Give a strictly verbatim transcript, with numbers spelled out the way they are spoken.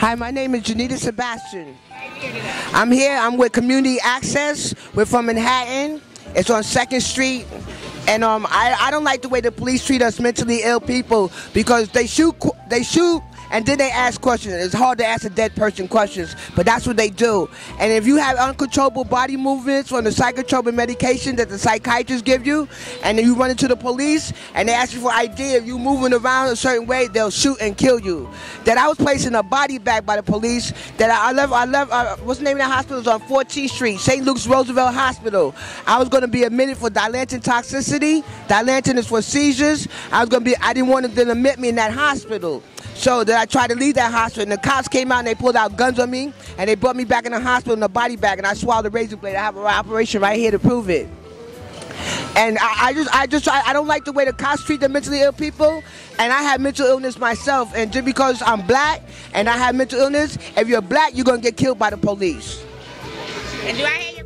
Hi, my name is Janita Sebastian. I'm here, I'm with Community Access. We're from Manhattan. It's on second street. And um, I, I don't like the way the police treat us mentally ill people, because they shoot, they shoot and then they ask questions. It's hard to ask a dead person questions, but that's what they do. And if you have uncontrollable body movements on the psychotropic medication that the psychiatrists give you, and then you run into the police and they ask you for I D, if you're moving around a certain way, they'll shoot and kill you. That I was placed in a body bag by the police, that I, I love, I love, uh, what's the name of the hospital? It's on fourteenth street, Saint Luke's Roosevelt Hospital. I was gonna be admitted for Dilantin toxicity. Dilantin is for seizures. I was gonna be, I didn't want them to admit me in that hospital. So that I tried to leave that hospital, and the cops came out and they pulled out guns on me, and they brought me back in the hospital in a body bag, and I swallowed a razor blade. I have an operation right here to prove it. And I, I just, I just, I, I don't like the way the cops treat the mentally ill people, and I have mental illness myself, and just because I'm black and I have mental illness, if you're black, you're gonna get killed by the police. And do I